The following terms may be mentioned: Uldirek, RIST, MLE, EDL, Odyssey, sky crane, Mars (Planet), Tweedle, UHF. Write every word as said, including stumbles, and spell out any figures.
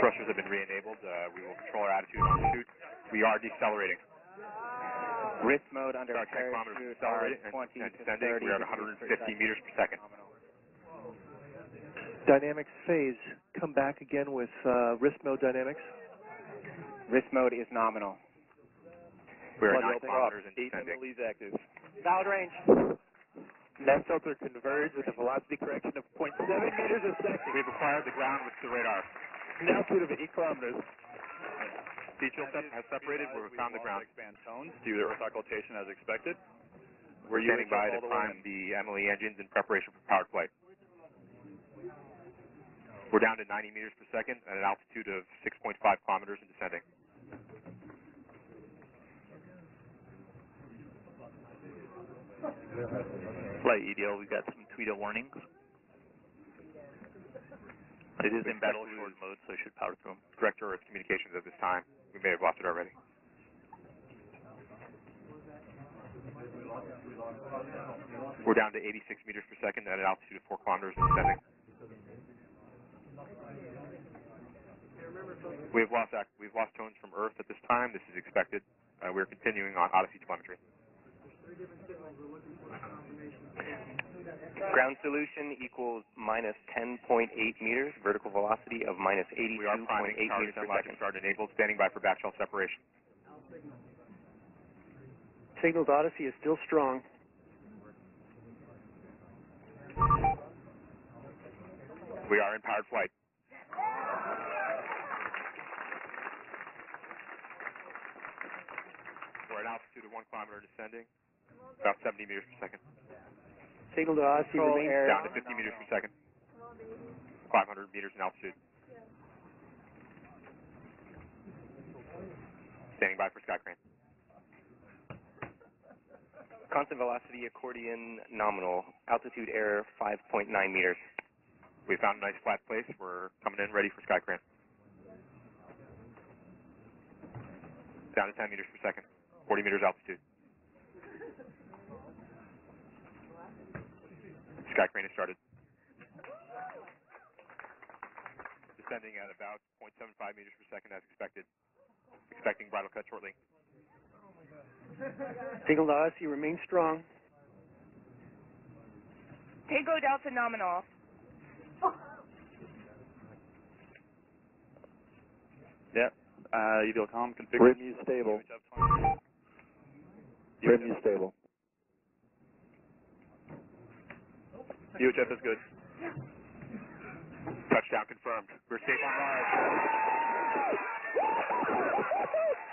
Thrusters have been re-enabled. Uh, we will control our attitude on the chute. We are decelerating. RIST mode under our parachute accelerated and descending. We are at one hundred fifty meters per second. Dynamics phase. Come back again with uh, RIST mode dynamics. RIST mode is nominal. We are nine kilometers and descending. Eight M L Es active. Valid range. Net filter converged with a velocity correction of zero point seven meters a second. We've acquired the ground with the radar. An altitude of eight kilometers. Teal has separated. We've found the ground. Do the occultation as expected. We're standing by to prime the M L E engines in preparation for powered flight. We're down to ninety meters per second at an altitude of six point five kilometers and descending. Flight E D L, we've got some Tweedle warnings. It is in battle short mode, so it should power through them. Director of communications at this time. We may have lost it already. We're down to eighty-six meters per second at an altitude of four kilometers and descending. We've lost we've lost tones from Earth at this time. This is expected. Uh, we're continuing on Odyssey telemetry. Ground solution equals minus ten point eight meters, vertical velocity of minus eighty-two point eight meters per second. Start enabled. Standing by for back shell separation. Signals Odyssey is still strong. We are in powered flight. We're at altitude of one kilometer descending, about seventy meters per second. Signal to Odyssey remains down to fifty meters per second, five hundred meters in altitude. Standing by for sky crane. Constant velocity accordion nominal, altitude error five point nine meters. We found a nice flat place. We're coming in ready for sky crane. Down to ten meters per second. forty meters altitude. Sky crane has started. Descending at about zero point seven five meters per second as expected. Expecting bridle cut shortly. Tango Odyssey remains strong. Tango Delta nominal. Yep. Uh, E D L comm configured. Rhythm is stable. Rhythm is stable. U H F is good. Touchdown confirmed. We're safe on Mars.